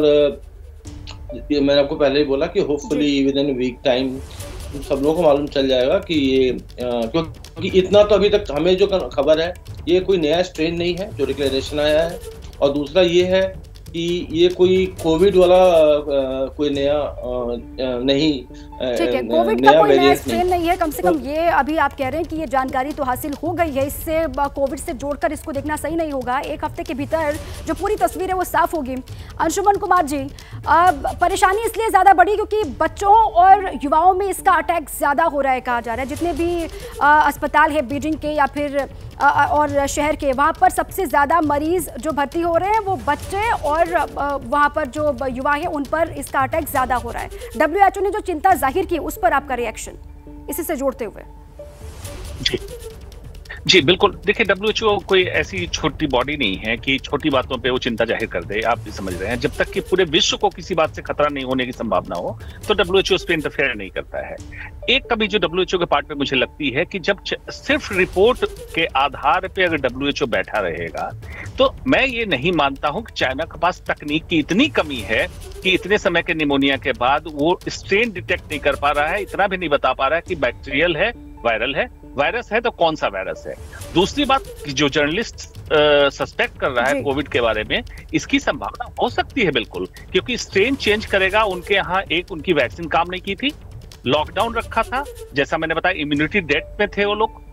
मैंने आपको पहले ही बोला कि hopefully within week time सब लोगों को मालूम चल जाएगा कि ये क्योंकि इतना तो अभी तक हमें जो खबर है ये कोई नया स्ट्रेन नहीं है जो डिक्लेरेशन आया है, और दूसरा ये है कि ये कोई कोविड वाला कोई नया नहीं, ठीक है, कोविड का कोई नया स्ट्रेन नहीं है। कम से कम ये अभी आप कह रहे हैं कि ये जानकारी तो हासिल हो गई है, इससे कोविड से जोड़कर इसको देखना सही नहीं होगा। एक हफ्ते के भीतर जो पूरी तस्वीर है वो साफ होगी। अंशुमन कुमार जी, परेशानी इसलिए ज़्यादा बढ़ी क्योंकि बच्चों और युवाओं में इसका अटैक ज़्यादा हो रहा है कहा जा रहा है। जितने भी अस्पताल है बीजिंग के या फिर और शहर के, वहाँ पर सबसे ज़्यादा मरीज़ जो भर्ती हो रहे हैं वो बच्चे और वहाँ पर जो युवा हैं उन पर इसका अटैक ज़्यादा हो रहा है। WHO ने जो चिंता जाहिर की उस पर आपका रिएक्शन इसी से जोड़ते हुए। जी बिल्कुल, देखिए WHO कोई ऐसी छोटी बॉडी नहीं है कि छोटी बातों पे वो चिंता जाहिर कर दे। आप भी समझ रहे हैं, जब तक कि पूरे विश्व को किसी बात से खतरा नहीं होने की संभावना हो तो WHO उस पर इंटरफेयर नहीं करता है। एक कभी जो WHO के पार्ट पे मुझे लगती है कि जब सिर्फ रिपोर्ट के आधार पे अगर WHO बैठा रहेगा तो मैं ये नहीं मानता हूँ कि चाइना के पास तकनीक की इतनी कमी है कि इतने समय के निमोनिया के बाद वो स्ट्रेन डिटेक्ट नहीं कर पा रहा है, इतना भी नहीं बता पा रहा है कि बैक्टीरियल है, वायरल है, वायरस है तो कौन सा वायरस है। दूसरी बात, जो जर्नलिस्ट सस्पेक्ट कर रहा है कोविड के बारे में, इसकी संभावना हो सकती है बिल्कुल, क्योंकि स्ट्रेन चेंज करेगा। उनके यहाँ एक उनकी वैक्सीन काम नहीं की थी, लॉकडाउन रखा था, जैसा मैंने बताया इम्यूनिटी डेथ में थे वो लोग।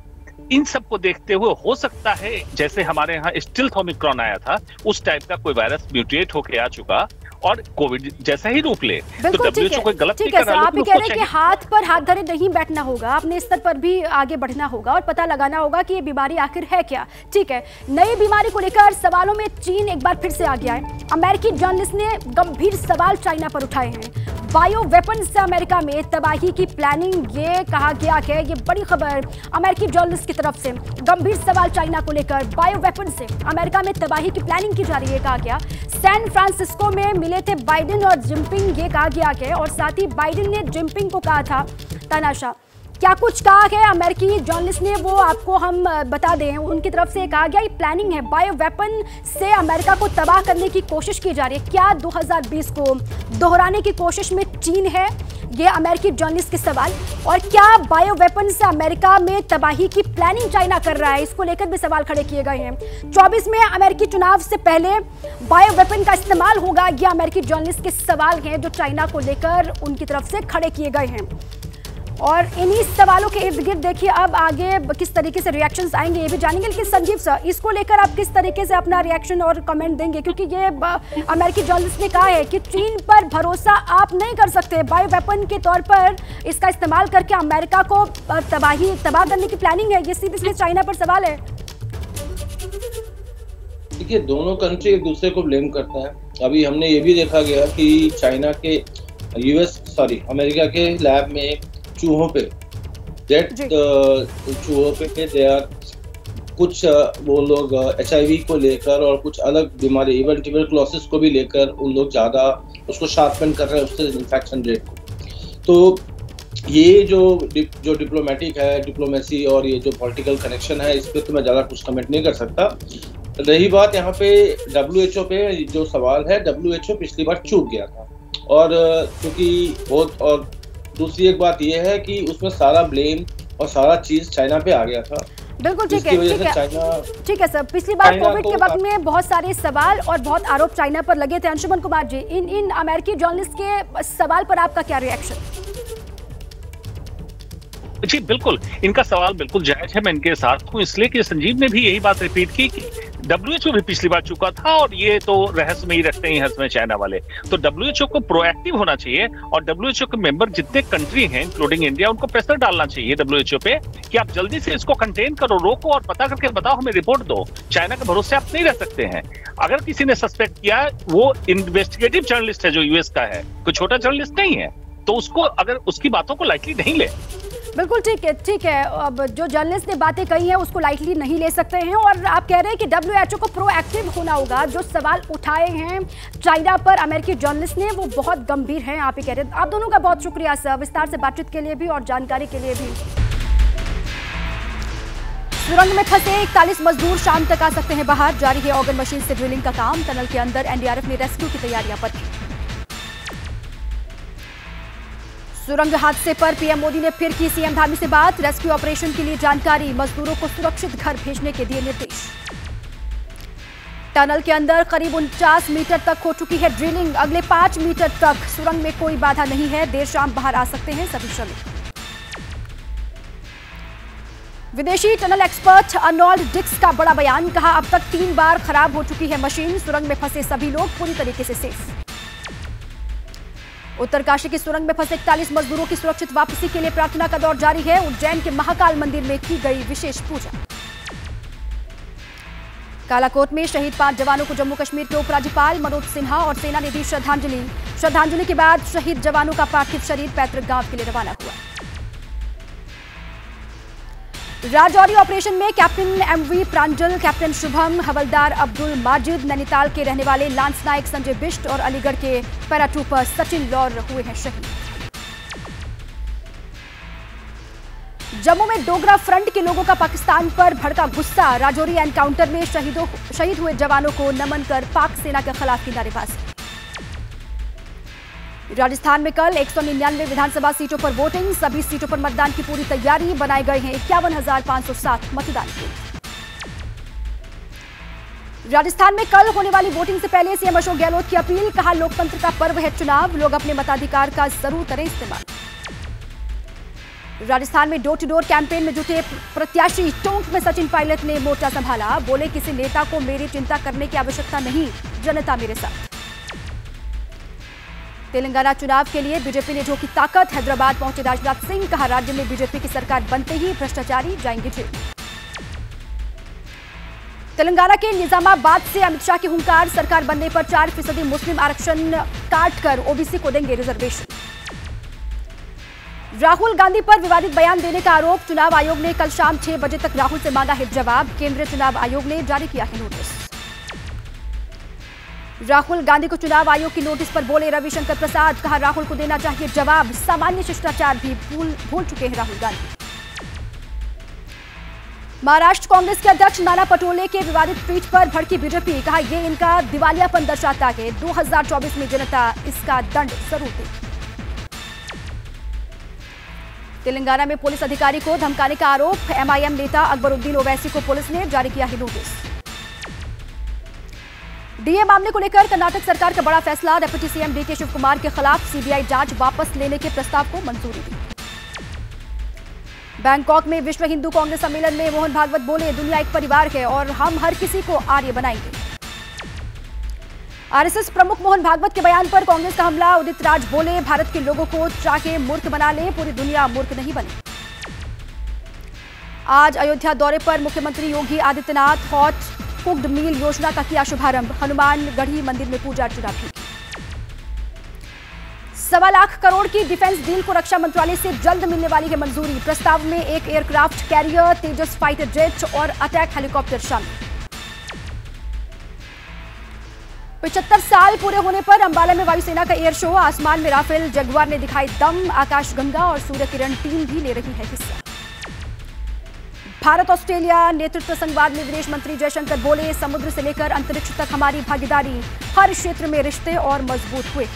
इन सब को देखते हुए हो सकता है जैसे हमारे यहाँ स्टिल्थ ओमिक्रॉन आया था उस टाइप का कोई वायरस म्यूटेट होके आ चुका और कोविड जैसा ही रूप ले। तो WHO कोई गलत नहीं कर रहा। आप ये कह रहे हैं कि हाथ पर हाथ धरे नहीं बैठना होगा, अपने स्तर पर भी आगे बढ़ना होगा और पता लगाना होगा कि ये बीमारी आखिर है क्या। ठीक है, नई बीमारी को लेकर सवालों में चीन एक बार फिर से आ गया है। अमेरिकी जर्नलिस्ट ने गंभीर सवाल चाइना पर उठाए हैं। बायो वेपन से अमेरिका में तबाही की प्लानिंग, ये कहा गया है। ये बड़ी खबर अमेरिकी जर्नलिस्ट की तरफ से। गंभीर सवाल चाइना को लेकर, बायो वेपन से अमेरिका में तबाही की प्लानिंग की जा रही है, कहा गया। सैन फ्रांसिस्को में मिले थे बाइडेन और जिनपिंग, ये कहा गया है। और साथ ही बाइडेन ने जिनपिंग को कहा था तानाशाह, क्या कुछ कहा है अमेरिकी जर्नलिस्ट ने, वो आपको हम बता दें। उनकी तरफ से कहा गया ये प्लानिंग है, बायो वेपन से अमेरिका को तबाह करने की कोशिश की जा रही है। क्या 2020 को दोहराने की कोशिश में चीन है, ये अमेरिकी जर्नलिस्ट के सवाल। और क्या बायो वेपन से अमेरिका में तबाही की प्लानिंग चाइना कर रहा है, इसको लेकर भी सवाल खड़े किए गए हैं। 24 में अमेरिकी चुनाव से पहले बायो वेपन का इस्तेमाल होगा, ये अमेरिकी जर्नलिस्ट के सवाल हैं जो चाइना को लेकर उनकी तरफ से खड़े किए गए हैं। और इन्हीं सवालों के इर्द गिर्द देखिए अब आगे किस तरीके से रिएक्शंस आएंगे, ये भी जानेंगे। लेकिन संजीव सर, इसको लेकर आप किस तरीके से अपना रिएक्शन और कमेंट देंगे, क्योंकि ये अमेरिकी जर्नलिस्ट ने कहा है कि चीन पर भरोसा आप नहीं कर सकते, बायो वेपन के तौर पर इसका इस्तेमाल करके अमेरिका को तबाह करने की प्लानिंग है। ये सीधे सीधे चाइना पर सवाल है। देखिए, दोनों कंट्री एक दूसरे को ब्लेम करता है। अभी हमने ये भी देखा गया कि चाइना के अमेरिका के लैब में चूहों पे दे आर कुछ वो लोग HIV को लेकर और कुछ अलग बीमारी इवन ट्यूबरक्लोसिस को भी लेकर उन लोग ज़्यादा उसको शार्पन कर रहे हैं, उससे इन्फेक्शन रेट को। तो ये जो डिप्लोमेटिक है, डिप्लोमेसी और ये जो पॉलिटिकल कनेक्शन है, इस पर तो मैं ज़्यादा कुछ कमेंट नहीं कर सकता। रही बात यहाँ पे WHO पे जो सवाल है, WHO पिछली बार चूक गया था और क्योंकि बहुत। और दूसरी एक बात यह है कि उसमें सारा ब्लेम और सारा चीज चाइना पे आ गया था। बिल्कुल ठीक है, ठीक है सर। पिछली बार कोविड के वक्त में बहुत सारे सवाल और बहुत आरोप चाइना पर लगे थे। अंशुमन कुमार जी, इन अमेरिकी जर्नलिस्ट के सवाल पर आपका क्या रिएक्शन? जी बिल्कुल, इनका सवाल बिल्कुल जायज है। मैं इनके साथ हूँ इसलिए कि संजीव ने भी यही बात रिपीट की कि WHO भी पिछली बार चुका था और ये तो रहस्य में ही रखते हैं, हंस में चाइना वाले। तो WHO को प्रोएक्टिव होना चाहिए और WHO के मेंबर जितने कंट्री हैं इंक्लूडिंग इंडिया, उनको प्रेशर डालना चाहिए WHO पे कि आप जल्दी से इसको कंटेन करो, रोको और पता करके बताओ, हमें रिपोर्ट दो। चाइना के भरोसे आप नहीं रह सकते हैं। अगर किसी ने सस्पेक्ट किया, वो इन्वेस्टिगेटिव जर्नलिस्ट है जो US का है, कोई छोटा जर्नलिस्ट नहीं है, तो उसको अगर उसकी बातों को लाइटली नहीं ले। बिल्कुल ठीक है, ठीक है। अब जो जर्नलिस्ट ने बातें कही हैं उसको लाइटली नहीं ले सकते हैं। और आप कह रहे हैं कि WHO को प्रोएक्टिव होना होगा। जो सवाल उठाए हैं चाइना पर अमेरिकी जर्नलिस्ट ने, वो बहुत गंभीर हैं, आप ही कह रहे हैं। आप दोनों का बहुत शुक्रिया सर, विस्तार से बातचीत के लिए भी और जानकारी के लिए भी। सुरंग में फंसे 41 मजदूर शाम तक आ सकते हैं बाहर। जारी है ऑर्गन मशीन से ड्रिलिंग का काम। टनल के अंदर NDRF ने रेस्क्यू की तैयारियां पर। सुरंग हादसे पर PM मोदी ने फिर की CM धामी से बात। रेस्क्यू ऑपरेशन के लिए जानकारी, मजदूरों को सुरक्षित घर भेजने के दिए निर्देश। टनल के अंदर करीब 49 मीटर तक हो चुकी है ड्रिलिंग। अगले 5 मीटर तक सुरंग में कोई बाधा नहीं है। देर शाम बाहर आ सकते हैं सभी श्रमिक। विदेशी टनल एक्सपर्ट अर्नाल्ड डिक्स का बड़ा बयान, कहा अब तक 3 बार खराब हो चुकी है मशीन। सुरंग में फंसे सभी लोग पूरी तरीके से सेफ। उत्तरकाशी की सुरंग में फंसे 41 मजदूरों की सुरक्षित वापसी के लिए प्रार्थना का दौर जारी है। उज्जैन के महाकाल मंदिर में की गई विशेष पूजा। कालाकोट में शहीद 5 जवानों को जम्मू कश्मीर के उपराज्यपाल मनोज सिन्हा और सेना ने दी श्रद्धांजलि। श्रद्धांजलि के बाद शहीद जवानों का पार्थिव शरीर पैतृक गांव के लिए रवाना हुआ। राजौरी ऑपरेशन में captain MV Pranjal, captain Shubham, हवलदार अब्दुल माजिद, नैनीताल के रहने वाले लांस नायक संजय बिष्ट और अलीगढ़ के पैराट्रूपर सचिन लौर हुए हैं शहीद। जम्मू में डोगरा फ्रंट के लोगों का पाकिस्तान पर भड़का गुस्सा। राजौरी एनकाउंटर में शहीद हुए जवानों को नमन कर पाक सेना के खिलाफ की नारेबाजी। राजस्थान में कल 199 विधानसभा सीटों पर वोटिंग। सभी सीटों पर मतदान की पूरी तैयारी। बनाए गए हैं 51,507 मतदान केंद्र। राजस्थान में कल होने वाली वोटिंग से पहले CM अशोक गहलोत की अपील, कहा लोकतंत्र का पर्व है चुनाव, लोग अपने मताधिकार का जरूर करें इस्तेमाल। राजस्थान में डोर टू डोर कैंपेन में जुटे प्रत्याशी। टोंक में सचिन पायलट ने मोर्चा संभाला, बोले किसी नेता को मेरी चिंता करने की आवश्यकता नहीं, जनता मेरे साथ। तेलंगाना चुनाव के लिए बीजेपी ने झोंकी ताकत। हैदराबाद पहुंचे राजनाथ सिंह, कहा राज्य में बीजेपी की सरकार बनते ही भ्रष्टाचारी जाएंगे जेल। तेलंगाना के निजामाबाद से अमित शाह की हुंकार, सरकार बनने पर 4% मुस्लिम आरक्षण काट कर ओबीसी को देंगे रिजर्वेशन। राहुल गांधी पर विवादित बयान देने का आरोप, चुनाव आयोग ने कल शाम 6 बजे तक राहुल से मांगा है जवाब। केंद्रीय चुनाव आयोग ने जारी किया है नोटिस। राहुल गांधी को चुनाव आयोग की नोटिस पर बोले रविशंकर प्रसाद, कहा राहुल को देना चाहिए जवाब, सामान्य शिष्टाचार भी भूल चुके हैं राहुल गांधी। महाराष्ट्र कांग्रेस के अध्यक्ष नाना पटोले के विवादित ट्वीट पर भड़की बीजेपी, कहा यह इनका दिवालियापन दर्शाता है, 2024 में जनता इसका दंड जरूर देगी। तेलंगाना में पुलिस अधिकारी को धमकाने का आरोप, एमआईएम नेता अकबर उद्दीन ओवैसी को पुलिस ने जारी किया है नोटिस। डीए मामले को लेकर कर्नाटक सरकार का बड़ा फैसला, deputy CM DK Shiv Kumar के खिलाफ सीबीआई जांच वापस लेने के प्रस्ताव को मंजूरी दी। बैंकॉक में विश्व हिंदू कांग्रेस सम्मेलन में मोहन भागवत बोले दुनिया एक परिवार है और हम हर किसी को आर्य बनाएंगे। आरएसएस प्रमुख मोहन भागवत के बयान पर कांग्रेस का हमला, उदित राज बोले भारत के लोगों को चाहे मूर्ख बना ले, पूरी दुनिया मूर्ख नहीं बने। आज अयोध्या दौरे पर मुख्यमंत्री Yogi Adityanath, hot cooked meal योजना का किया शुभारंभ, हनुमानगढ़ी मंदिर में पूजा अर्चना की। 1.25 लाख करोड़ की डिफेंस डील को रक्षा मंत्रालय से जल्द मिलने वाली है मंजूरी, प्रस्ताव में एक aircraft carrier, Tejas fighter jet और अटैक हेलीकॉप्टर शामिल। 75 साल पूरे होने पर अंबाला में वायुसेना का एयर शो, आसमान में राफेल, जगुआर ने दिखाई दम, आकाशगंगा और सूर्य किरण टीम भी ले रही है हिस्सा। भारत ऑस्ट्रेलिया नेतृत्व संवाद में विदेश मंत्री जयशंकर बोले समुद्र से लेकर अंतरिक्ष तक हमारी भागीदारी, हर क्षेत्र में रिश्ते और मजबूत हुए।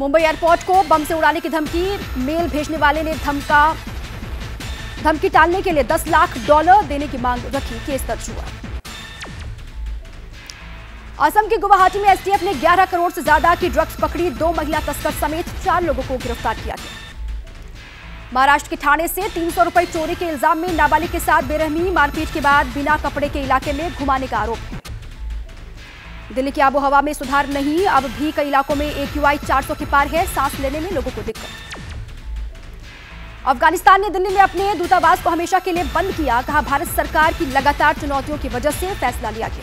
मुंबई एयरपोर्ट को बम से उड़ाने की धमकी, मेल भेजने वाले ने धमकी टालने के लिए $10 लाख देने की मांग रखी, केस दर्ज हुआ। असम के गुवाहाटी में एसटीएफ ने 11 करोड़ से ज्यादा की ड्रग्स पकड़ी, 2 महिला तस्कर समेत 4 लोगों को गिरफ्तार किया गया। महाराष्ट्र के ठाणे से 300 रुपये चोरी के इल्जाम में नाबालिग के साथ बेरहमी, मारपीट के बाद बिना कपड़े के इलाके में घुमाने का आरोप है। दिल्ली की आबोहवा में सुधार नहीं, अब भी कई इलाकों में AQI 400 के पार है, सांस लेने में लोगों को दिक्कत। अफगानिस्तान ने दिल्ली में अपने दूतावास को हमेशा के लिए बंद किया, कहा भारत सरकार की लगातार चुनौतियों की वजह से फैसला लिया गया।